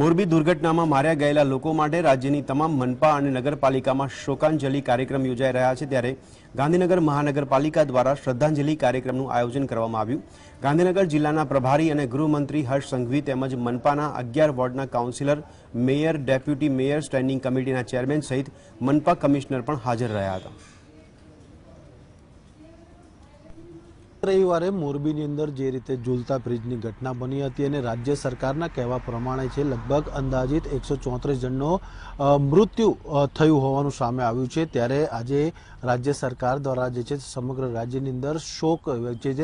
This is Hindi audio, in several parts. મોરબી દુર્ઘટનામાં માર્યા ગયેલા લોકો માટે રાજ્યની તમામ મનપા અને નગરપાલિકામાં શોકાંજલિ કાર્યક્રમ યોજાઈ રહ્યા છે ત્યારે ગાંધીનગર મહાનગરપાલિકા દ્વારા શ્રદ્ધાંજલિ કાર્યક્રમનું આયોજન કરવામાં આવ્યું। ગાંધીનગર જિલ્લાના પ્રભારી અને ગૃહમંત્રી હર્ષ સંઘવી તેમજ મનપાના 11 વોર્ડના councillor, mayor, deputy mayor, standing કમિટીના ચેરમેન સહિત મનપા કમિશનર પણ હાજર રહ્યા હતા। रविवार मोरबी अंदर जे रीते झूलता ब्रिजनी घटना बनी हती अने राज्य सरकारना कहवा प्रमाणे छे लगभग अंदाजित 134 जननो मृत्यु थयुं होवानुं सामे आव्युं छे। त्यारे आजे राज्य सरकार द्वारा जे छे समग्र राज्यनी अंदर शोक जे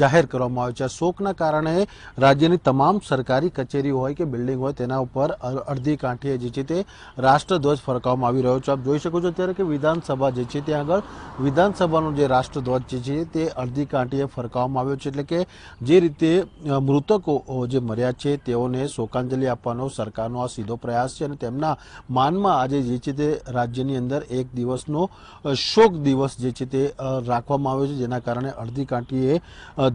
जाहेर करवामां आव्यो छे। शोकना कारणे राज्यनी तमाम सरकारी कचेरी होय के बिल्डिंग होय तेना उपर अर्धी कांठीए जे छे ते राष्ट्रध्वज फरकाववामां आवी रह्यो छे। आप जोई शको छो त्यारे के विधानसभा जे छे त्यां आगळ विधानसभानो जे राष्ट्रध्वज जे छे ते अर्धी कांटीए फरकाववामां आव्यो छे। એટલે કે જે રીતે મૃતકો જે મર્યા છે તેઓને શોકાંજલિ આપવાનો સરકારનો આ સીધો પ્રયાસ છે અને તેમના માનમાં આજે જે છે તે રાજ્યની અંદર એક દિવસનો શોક દિવસ જે છે તે રાખવામાં આવ્યો છે, જેના કારણે અડધી કાંટીએ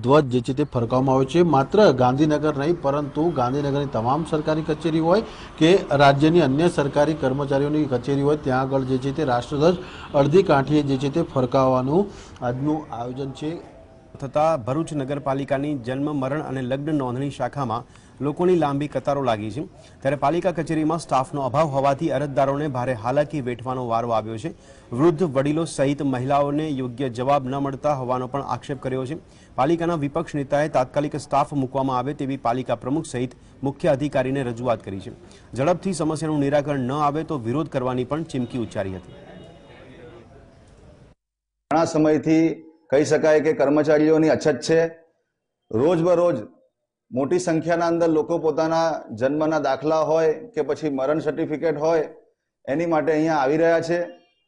ધ્વજ જે છે તે ફરકાવવામાં આવ્યો છે। માત્ર ગાંધીનગર નહીં પરંતુ ગાંધીનગરની તમામ સરકારી કચેરી હોય કે રાજ્યની અન્ય સરકારી કર્મચારીઓની કચેરી હોય ત્યાં આગળ જે છે તે રાષ્ટ્રધ્વજ અડધી કાંટીએ જે છે તે ફરકાવવાનું આજનું આયોજન છે। तथा भरूच नगरपालिकानी जन्म मरण अने लग्न नोंधणी शाखामां लोकोनी लांबी कतारो लागी छे त्यारे पालिका कचेरीमां स्टाफनो अभाव होवाथी अरजदारोने भारे हालाकी वेठवानो वारो आव्यो छे। वृद्ध वडीलो सहित महिलाओने योग्य जवाब न मळता होवानो पण आक्षेप कर्यो छे। पालिकाना विपक्ष नेताए तात्कालिक स्टाफ मूकवामां आवे तेवी पालिका प्रमुख सहित मुख्य अधिकारीने रजूआत करी छे। झडपथी समस्यानुं निराकरण न आवे तो विरोध करवानी पण चीमकी उच्चारी हती। घणा समयथी कही शकाय के कर्मचारीओनी अछत छे। रोज बरोज मोटी संख्याना अंदर लोको पोताना जन्मना दाखला होय के पछी मरण सर्टिफिकेट होय एनी माटे अहींया आवी रह्या छे।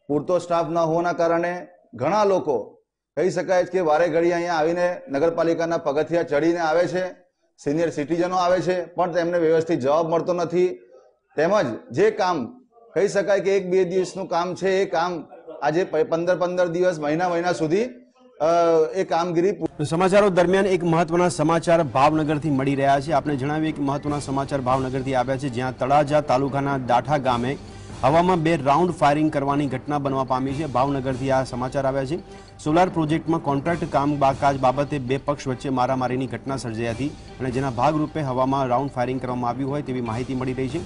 पूरतो स्टाफ न होवाना कारणे घणा लोको कही शकाय के वारे घड़ी अहींया आवीने नगरपालिकाना पगथिया चढ़ीने आवे छे। सीनियर सिटीजनो आवे छे पण तेमने व्यवस्थित जवाब मळतो नथी। तेमज जे काम कही शकाय के एक बे दिवसनुं काम छे ए काम आजे 15 दिवस महीना महीना सुधी समाचारों दरमियान एक महत्वना समाचार भावनगरथी मळी रह्या छे। आपने जणाव्युं एक महत्वना समाचार भावनगरथी आव्या छे ज्यां तळाजा तालुकाना दाठा गामे हवामां बे राउंड फायरिंग करवानी घटना बनवा पामी छे। भावनगरथी आ समाचार आव्या छे। सोलार प्रोजेक्टमां कॉन्ट्राक्ट कामकाज बाबते बे पक्ष वच्चे मारामारीनी घटना सर्जाई हती अने जेना भागरूपे हवामां राउंड फायरिंग करवामां आव्युं होय तेवी माहिती मळी रही छे।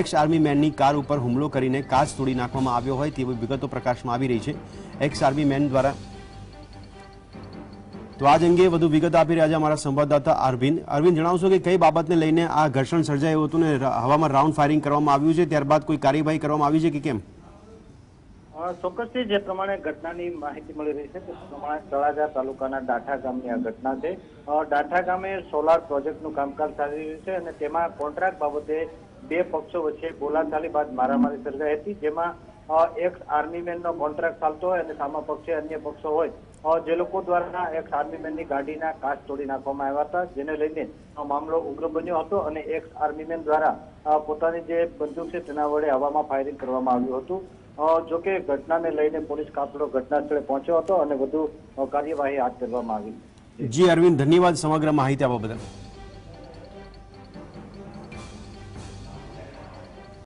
एक्स आर्मी मैननी कार उपर हुमलो करीने काच तोड़ी नाखवामां आव्यो होय तेवी विगतो प्रकाशमां आवी रही छे। एक्स आर्मी मैन द्वारा तो आज अंगे वधु विगत आपी रह्या छे अमारा संवाददाता अरविंद जणावशो के कई बाबतने लईने आ घर्षण सर्जायुं हतुं ने हवामां राउंड फायरिंग करवामां आव्युं छे त्यारबाद कोई कार्यवाही करवामां आवी छे के केम? चोक्कसथी जे प्रमाणे घटनानी माहिती मळी रही छे ते प्रमाणे तळाजा तालुकाना दाठा गामनी आ घटना छे। दाठा गामे सोलार प्रोजेक्टनुं कामकाज चाली रह्युं छे अने तेमां कॉन्ट्राक्ट बाबते बे पक्षो वच्चे बोलाचाली बाद मारामारी सर्जाई हती जेमां एक्स आर्मीमेन नो कॉन्ट्राक्ट चालतो होय अने सामा पक्षे अन्य पक्षो होय જે લોકો દ્વારા એક આર્મીમેનની ગાડીના કાચ તોડી નાખવામાં આવ્યા હતા જેને લઈને મામલો ઉગ્ર બન્યો હતો અને એક આર્મીમેન દ્વારા પોતાની જે બંદૂક છે તેના વડે હવામાં ફાયરિંગ કરવામાં આવ્યું હતું। જો કે ઘટનાને લઈને પોલીસ કાફલો ઘટના સ્થળે પહોંચ્યો હતો અને વધુ કાર્યવાહી હાથ ધરવામાં આવી। જી અરવિંદ, ધન્યવાદ સમગ્ર માહિતી આપવા બદલ।